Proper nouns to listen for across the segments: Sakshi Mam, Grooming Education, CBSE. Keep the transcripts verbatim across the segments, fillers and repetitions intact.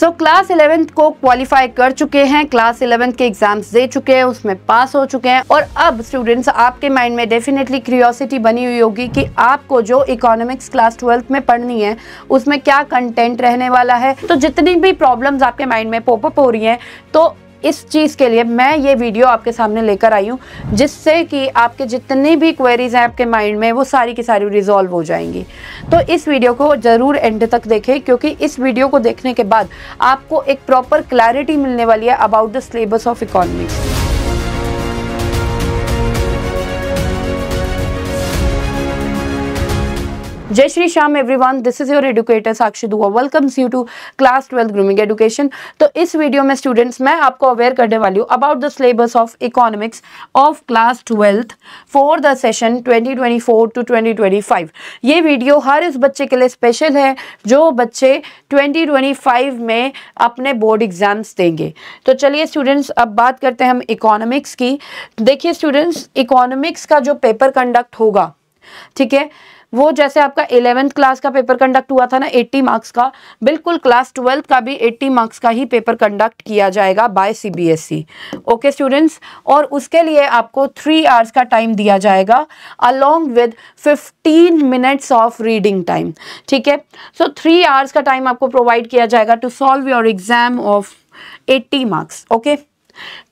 सो class eleventh को qualify कर चुके हैं, क्लास इलेवेंथ के एग्जाम्स दे चुके हैं, उसमें पास हो चुके हैं और अब स्टूडेंट्स आपके माइंड में डेफिनेटली क्यूरियोसिटी बनी हुई होगी कि आपको जो इकोनॉमिक्स क्लास ट्वेल्थ में पढ़नी है उसमें क्या कंटेंट रहने वाला है। तो जितनी भी प्रॉब्लम्स आपके माइंड में पॉपअप हो रही हैं तो इस चीज़ के लिए मैं ये वीडियो आपके सामने लेकर आई हूँ, जिससे कि आपके जितनी भी क्वेरीज हैं आपके माइंड में वो सारी की सारी रिजॉल्व हो जाएंगी। तो इस वीडियो को ज़रूर एंड तक देखें, क्योंकि इस वीडियो को देखने के बाद आपको एक प्रॉपर क्लैरिटी मिलने वाली है about the syllabus of economics. जय Shri Shyam everyone, this is your educator Sakshi Dua, welcomes you to class twelfth grooming education. तो इस वीडियो में स्टूडेंट्स मैं आपको अवेयर करने वाली हूँ about the syllabus of economics of class twelfth for the session twenty twenty four to twenty twenty five. ये video हर इस बच्चे के लिए स्पेशल है जो बच्चे ट्वेंटी ट्वेंटी फाइव में अपने बोर्ड एग्जाम्स देंगे। तो चलिए स्टूडेंट्स अब बात करते हैं हम इकोनॉमिक्स की। देखिए स्टूडेंट्स, इकोनॉमिक्स का जो पेपर कंडक्ट होगा, ठीक है, वो जैसे आपका इलेवेंथ क्लास का पेपर कंडक्ट हुआ था ना अस्सी मार्क्स का, बिल्कुल क्लास ट्वेल्थ का भी अस्सी मार्क्स का ही पेपर कंडक्ट किया जाएगा by C B S E. Okay students, और उसके लिए आपको थ्री आवर्स का टाइम दिया जाएगा along with fifteen minutes of reading time. ठीक है, सो थ्री आवर्स का टाइम आपको प्रोवाइड किया जाएगा to solve your exam of अस्सी मार्क्स। ओके,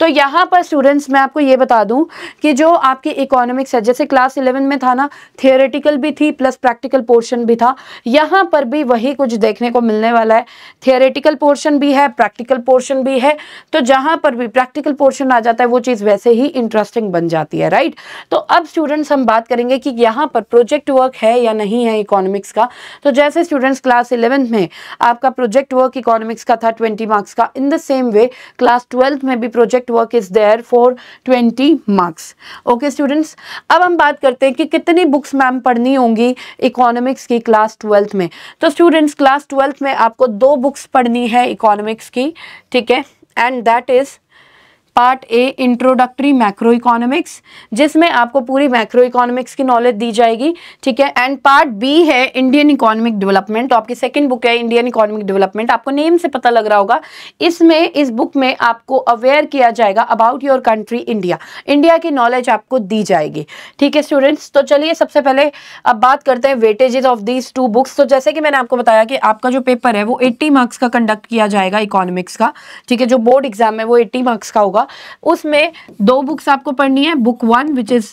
तो यहाँ पर स्टूडेंट्स मैं आपको ये बता दूं कि जो आपकी इकोनॉमिक्स है, जैसे क्लास इलेवन में था ना, थियोरेटिकल भी थी प्लस प्रैक्टिकल पोर्शन भी था, यहाँ पर भी वही कुछ देखने को मिलने वाला है। थियोरेटिकल पोर्शन भी है, प्रैक्टिकल पोर्शन भी है, तो जहाँ पर भी प्रैक्टिकल पोर्शन आ जाता है वो चीज़ वैसे ही इंटरेस्टिंग बन जाती है, राइट। तो अब स्टूडेंट्स हम बात करेंगे कि यहाँ पर प्रोजेक्ट वर्क है या नहीं है इकोनॉमिक्स का। तो जैसे स्टूडेंट्स क्लास इलेवेंथ में आपका प्रोजेक्ट वर्क इकोनॉमिक्स का था ट्वेंटी मार्क्स का, in the same way class twelfth में भी project work is there for twenty marks. Okay students, अब हम बात करते हैं कि कितनी बुक्स मैम पढ़नी होंगी इकोनॉमिक्स की क्लास ट्वेल्थ में। तो स्टूडेंट्स क्लास ट्वेल्थ में आपको दो बुक्स पढ़नी है इकोनॉमिक्स की, ठीक है, and that is part A introductory macro economics, जिसमें आपको पूरी मैक्रो इकोनॉमिक्स की नॉलेज दी जाएगी, ठीक है, एंड पार्ट बी है इंडियन इकोनॉमिक डेवलपमेंट। तो आपकी सेकंड बुक है इंडियन इकोनॉमिक डेवलपमेंट, आपको नेम से पता लग रहा होगा। इसमें इस बुक में आपको अवेयर किया जाएगा about your country India, India की नॉलेज आपको दी जाएगी। ठीक है स्टूडेंट्स, तो चलिए सबसे पहले अब बात करते हैं weightages of these two books. तो जैसे कि मैंने आपको बताया कि आपका जो पेपर है वो एट्टी मार्क्स का कंडक्ट किया जाएगा इकोनॉमिक्स का, ठीक है, जो बोर्ड एग्जाम है वो एट्टी मार्क्स का होगा। उसमें दो बुक्स आपको पढ़नी है, book one which is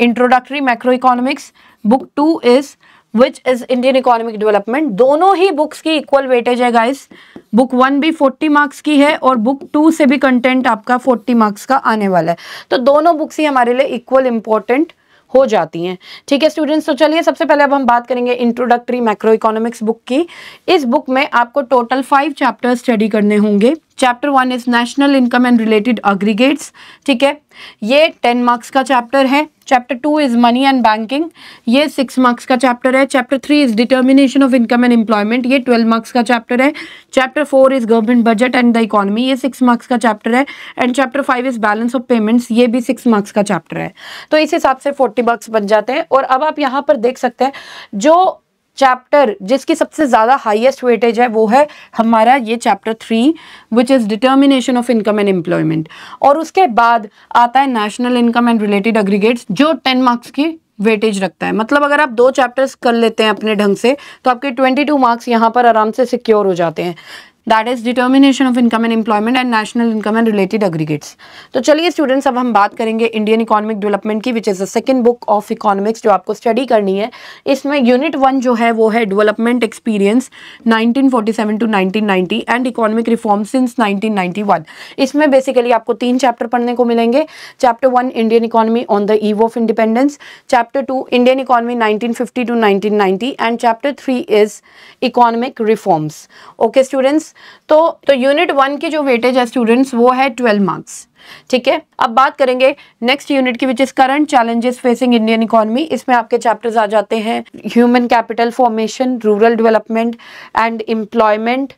introductory macro economics, book two is which is Indian economic development. दोनों ही बुक्स की इक्वल वेटेज है गाइस, बुक वन भी फोर्टी मार्क्स की है और बुक टू से भी कंटेंट आपका फोर्टी मार्क्स का आने वाला है। तो दोनों बुक्स ही हमारे लिए इक्वल इंपॉर्टेंट हो जाती हैं। ठीक है स्टूडेंट्स, तो चलिए सबसे पहले अब हम बात करेंगे इंट्रोडक्टरी मैक्रो इकोनॉमिक्स बुक की। इस बुक में आपको टोटल फाइव चैप्टर स्टडी करने होंगे। Chapter one is national income and related aggregates, ठीक है, ये टेन मार्क्स का चैप्टर है। Chapter two is money and banking, ये सिक्स मार्क्स का चैप्टर है। Chapter three is determination of income and employment, ये ट्वेल्व मार्क्स का चैप्टर है। Chapter four is government budget and the economy, ये six marks का chapter है। And chapter five is balance of payments, ये भी सिक्स मार्क्स का chapter है। तो इस हिसाब से फोर्टी मार्क्स बन जाते हैं। और अब आप यहाँ पर देख सकते हैं जो चैप्टर जिसकी सबसे ज़्यादा हाईएस्ट वेटेज है वो है हमारा ये chapter three which is determination of income and employment, और उसके बाद आता है national income and related aggregates जो टेन मार्क्स की वेटेज रखता है। मतलब अगर आप दो चैप्टर्स कर लेते हैं अपने ढंग से तो आपके ट्वेंटी टू मार्क्स यहाँ पर आराम से सिक्योर हो जाते हैं, that is determination of income and employment and national income and related aggregates. तो चलिए स्टूडेंट्स अब हम बात करेंगे इंडियन इकोनॉमिक डेवलपमेंट की, which is the second book of economics जो आपको स्टडी करनी है। इसमें यूनिट वन जो है वो है development experience nineteen forty seven to nineteen ninety and economic reform since nineteen ninety one. इसमें बेसिकली आपको तीन चैप्टर पढ़ने को मिलेंगे। Chapter one Indian economy on the eve of independence, chapter two Indian economy nineteen fifty to nineteen ninety and chapter three is economic reforms. Okay students, तो तो unit one की जो वेटेज है स्टूडेंट्स वो है ट्वेल्व मार्क्स, ठीक है। अब बात करेंगे नेक्स्ट यूनिट की which is current challenges facing Indian economy. इसमें आपके चैप्टर्स आ जाते हैं human capital formation, rural development and employment,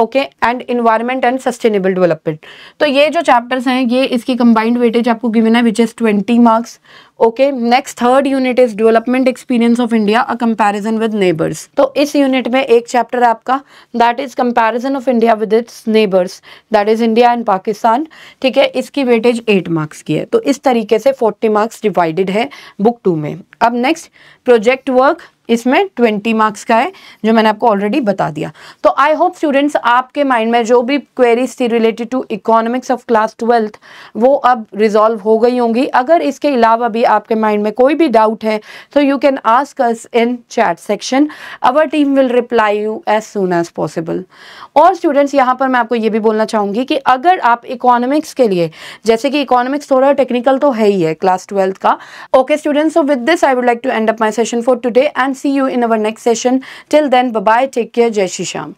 okay, and environment and sustainable development. तो ये जो चैप्टर्स हैं ये इसकी कंबाइंड वेटेज आपको गिवन है which is twenty marks. Okay. Next third unit is development experience of India a comparison with neighbours. तो इस यूनिट में एक चैप्टर आपका that is comparison of India with its neighbours that is India and Pakistan, ठीक है। इसकी weightage eight marks की है। तो इस तरीके से फोर्टी मार्क्स डिवाइडेड है बुक टू में। अब नेक्स्ट प्रोजेक्ट वर्क, इसमें ट्वेंटी मार्क्स का है जो मैंने आपको ऑलरेडी बता दिया। तो आई होप स्टूडेंट्स आपके माइंड में जो भी क्वेरीज थी related to economics of class twelfth वो अब रिजॉल्व हो गई होंगी। अगर इसके अलावा भी आपके माइंड में कोई भी डाउट है तो you can ask us in chat section, our team will reply you as soon as possible. और स्टूडेंट्स यहाँ पर मैं आपको ये भी बोलना चाहूँगी कि अगर आप इकोनॉमिक्स के लिए, जैसे कि इकोनॉमिक्स थोड़ा टेक्निकल तो है ही है क्लास ट्वेल्थ का, okay students. So with this I would like to end up my session for today and see you in our next session. Till then, bye bye, take care, Jai Shri Shyam.